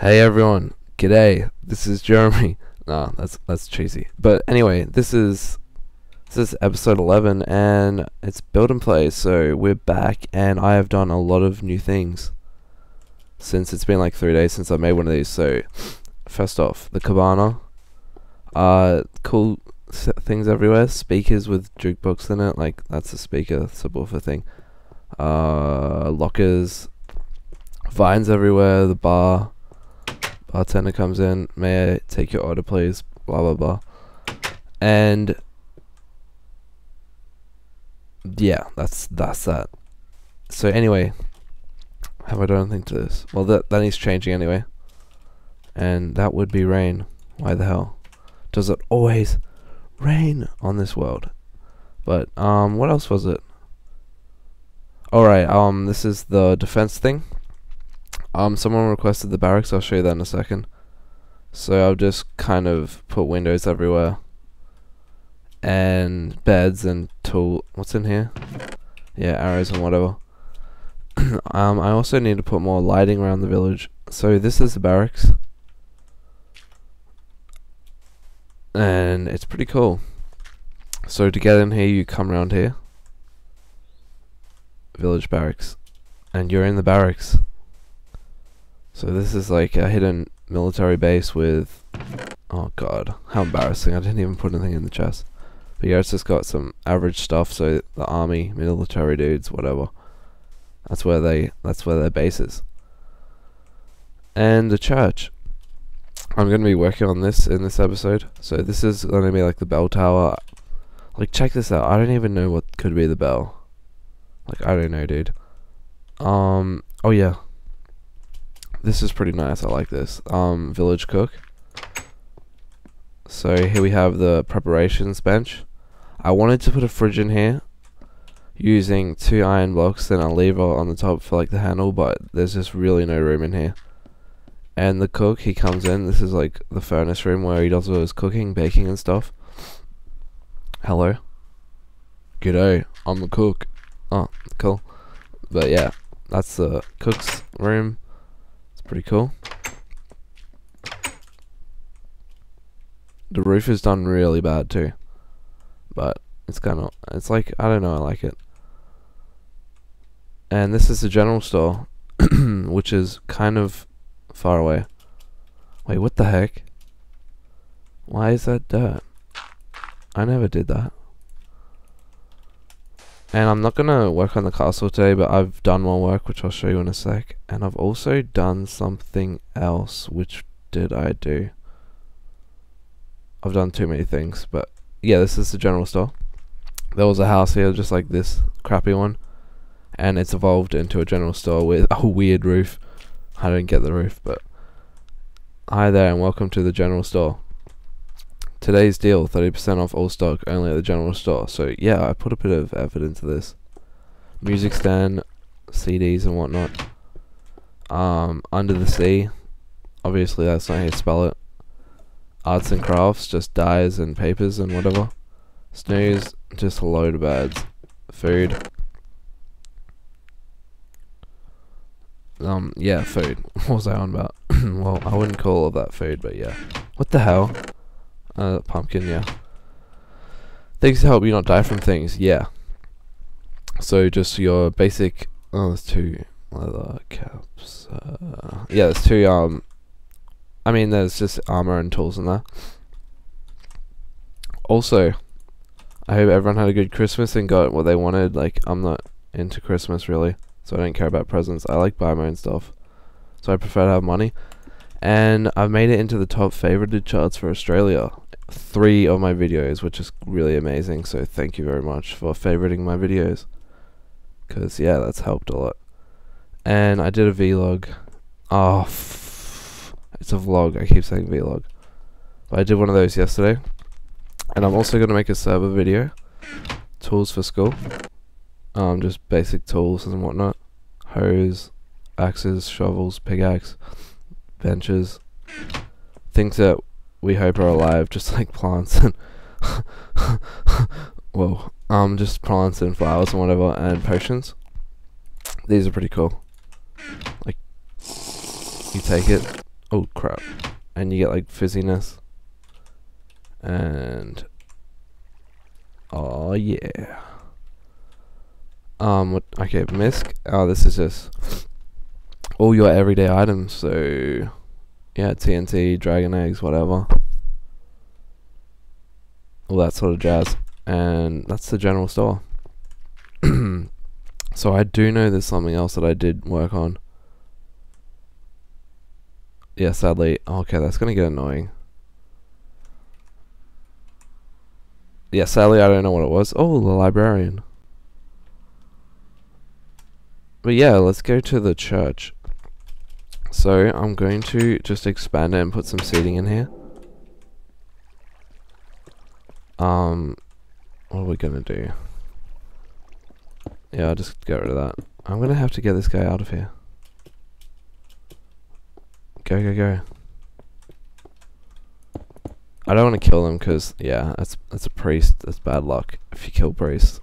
Hey everyone, g'day, this is Jeremy. Nah, that's cheesy. But anyway, this is episode 11 and it's Build and Play, so we're back and I have done a lot of new things since it's been like 3 days since I made one of these. So first off, the cabana. Cool things everywhere, speakers with jukebox in it, like that's a speaker subwoofer thing. Lockers, vines everywhere, the bar. Bartender comes in, may I take your order please, blah blah blah. And yeah, that's that. So anyway, have I done anything to this? Well, that needs changing anyway. And that would be rain. Why the hell does it always rain on this world? But what else was it? Alright, this is the defense thing. Someone requested the barracks, I'll show you that in a second. So I'll just kind of put windows everywhere. And beds and tool, what's in here? Yeah, arrows and whatever. I also need to put more lighting around the village. So this is the barracks. And it's pretty cool. So to get in here, you come around here. Village barracks. And you're in the barracks. So this is like a hidden military base with, oh god, how embarrassing, I didn't even put anything in the chest. But yeah, it's just got some average stuff, so the army, military dudes, whatever. That's where their base is. And the church. I'm gonna be working on this in this episode. So this is gonna be like the bell tower. Like, check this out, I don't even know what could be the bell. Like, I don't know, dude. Oh yeah. This is pretty nice, I like this. Village cook. So here we have the preparations bench. I wanted to put a fridge in here using 2 iron blocks and a lever on the top for like the handle, but there's just really no room in here. And the cook, he comes in. This is like the furnace room where he does all his cooking, baking and stuff. Hello. G'day, I'm the cook. Oh, cool. But yeah, that's the cook's room. Pretty cool. The roof is done really bad too, but it's kind of, it's like, I don't know, I like it. And this is the general store, which is kind of far away. Wait, what the heck? Why is that dirt? I never did that. And I'm not gonna work on the castle today, but I've done more work, which I'll show you in a sec. And I've also done something else. Which did I do? I've done too many things, but yeah, this is the general store. There was a house here, just like this crappy one, and it's evolved into a general store with a weird roof. I don't get the roof, but hi there and welcome to the general store. Today's deal, 30% off all stock, only at the general store. So yeah, I put a bit of effort into this. Music stand, CDs and whatnot. Under the sea, obviously that's not how you spell it. Arts and crafts, just dyes and papers and whatever. Snooze, just a load of ads. Food. Yeah, food. What was I on about? Well, I wouldn't call all that food, but yeah. What the hell? Pumpkin, yeah. Things to help you not die from things, yeah. So just your basic, oh, there's 2 leather caps. Yeah, there's 2, I mean, there's just armor and tools in there. Also, I hope everyone had a good Christmas and got what they wanted. Like, I'm not into Christmas really, so I don't care about presents. I like buy my own stuff, so I prefer to have money. And I've made it into the top favorited charts for Australia. 3 of my videos, which is really amazing, so thank you very much for favoriting my videos, because yeah, that's helped a lot. And I did a vlog. Oh, it's a vlog, I keep saying vlog, but I did one of those yesterday. And I'm also going to make a server video, tools for school, just basic tools and whatnot, hoes, axes, shovels, pickaxe, benches, things that we hope are alive, just like plants and well, just plants and flowers and whatever, and potions. These are pretty cool. Like, you take it Oh crap. And you get like fizziness. And oh yeah. Okay, misc. Oh, this is just all your everyday items, so yeah, TNT, dragon eggs, whatever. All that sort of jazz. And that's the general store. So I do know there's something else that I did work on. Yeah, sadly. Okay, that's gonna get annoying. Yeah, sadly I don't know what it was. Oh, the librarian. But yeah, let's go to the church. So I'm going to just expand it and put some seating in here. What are we gonna do? Yeah, I'll just get rid of that. I'm gonna have to get this guy out of here. Go, go, go. I don't want to kill them because, yeah, that's a priest. That's bad luck if you kill priests.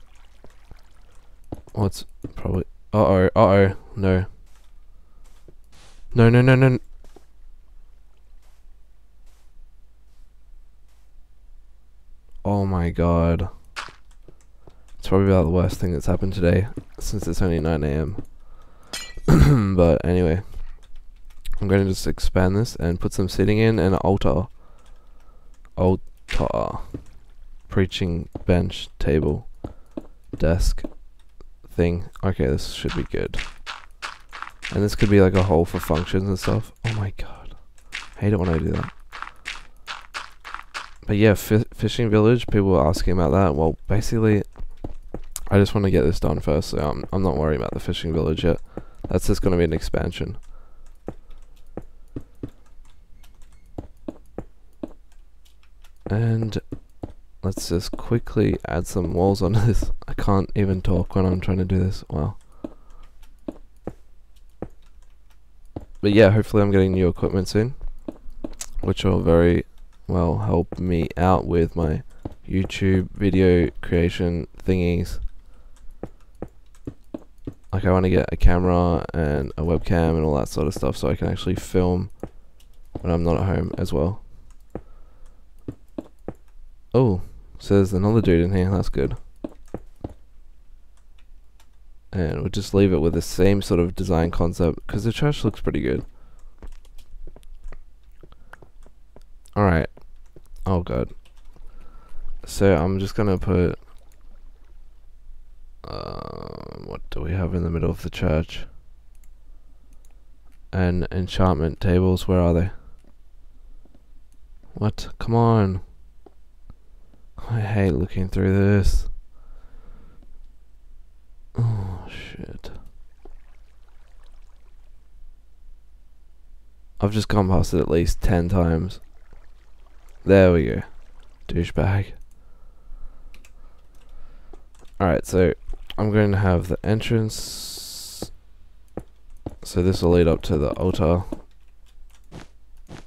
Oh, it's probably... Uh-oh, uh-oh, no. No, no, no, no. Oh my god. It's probably about the worst thing that's happened today, since it's only 9 AM. But anyway, I'm going to just expand this and put some seating in and an altar. Altar. Preaching bench, table, desk, thing. Okay, this should be good. And this could be like a hole for functions and stuff. Oh my god. I hate it when I do that. But yeah, fishing village, people were asking about that. Well, basically, I just want to get this done first, so I'm not worrying about the fishing village yet. That's just going to be an expansion. And let's just quickly add some walls onto this. I can't even talk when I'm trying to do this. Wow. But yeah, hopefully I'm getting new equipment soon, which will very well help me out with my YouTube video creation thingies. Like I want to get a camera and a webcam and all that sort of stuff so I can actually film when I'm not at home as well. Oh, so there's another dude in here, that's good. And we'll just leave it with the same sort of design concept because the church looks pretty good. Alright. Oh god. So I'm just gonna put what do we have in the middle of the church? And enchantment tables, where are they? What? Come on. I hate looking through this. Oh shit. I've just gone past it at least 10 times. There we go. Douchebag. Alright, so I'm going to have the entrance. So this will lead up to the altar.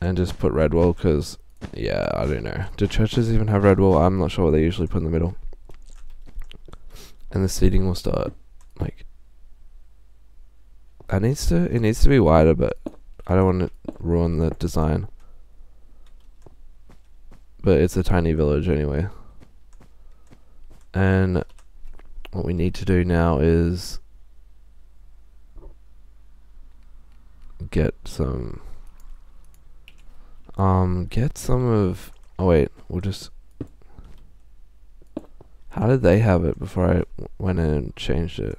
And just put red wall because, yeah, I don't know. Do churches even have red wall? I'm not sure what they usually put in the middle. And the seating will start, like, it needs to be wider, but I don't want to ruin the design. But it's a tiny village anyway. And what we need to do now is get some of, oh wait, we'll just, how did they have it before I went in and changed it?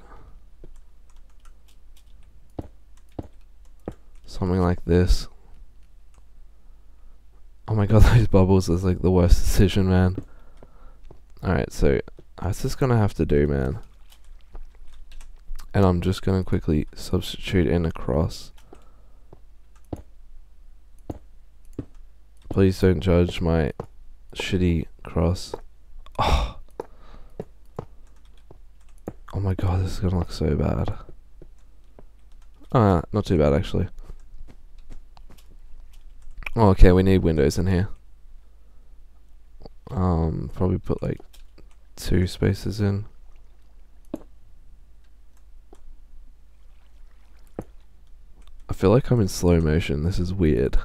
Something like this. Oh my god, those bubbles is like the worst decision, man. Alright, so that's just gonna have to do, man. And I'm just gonna quickly substitute in a cross. Please don't judge my shitty cross. Oh. Oh my god, this is gonna look so bad. Ah, not too bad actually. Oh, okay, we need windows in here. Probably put like 2 spaces in. I feel like I'm in slow motion. This is weird.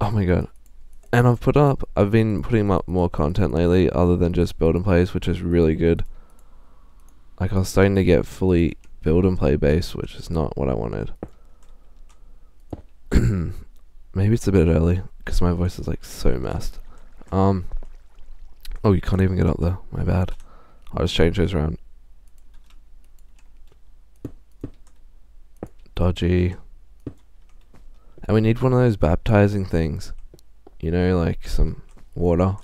Oh my god. And I've been putting up more content lately other than just build and plays, which is really good. Like, I was starting to get fully build and play based, which is not what I wanted. Maybe it's a bit early, because my voice is like so messed. Oh, you can't even get up there, my bad. I'll just change those around. Dodgy. And we need one of those baptizing things. You know, like some water.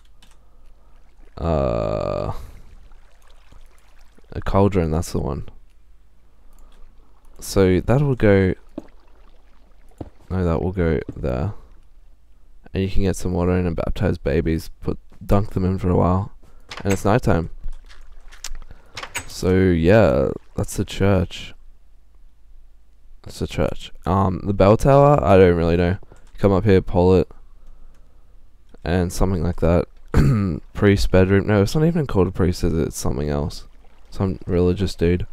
A cauldron, that's the one. So that will go... No, that will go there. And you can get some water in and baptize babies. Dunk them in for a while. And it's nighttime. So yeah, that's the church. That's the church. The bell tower, I don't really know. Come up here, pull it. And something like that. Priest bedroom. No, it's not even called a priest, is it? It's something else. Some religious dude.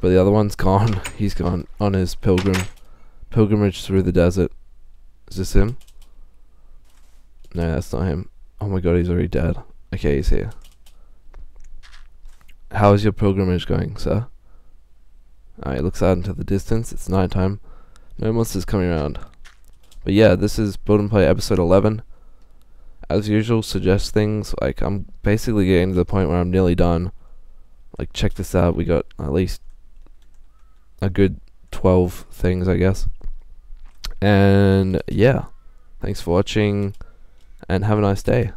But the other one's gone. He's gone on his pilgrimage through the desert. Is this him? No, that's not him. Oh my god, he's already dead. Okay, he's here. How is your pilgrimage going, sir? Alright, looks out into the distance. It's nighttime. No monsters coming around. But yeah, this is Build and Play episode 11. As usual, suggest things. Like, I'm basically getting to the point where I'm nearly done. Like, check this out. We got at least a good 12 things, I guess. And yeah, thanks for watching, and have a nice day.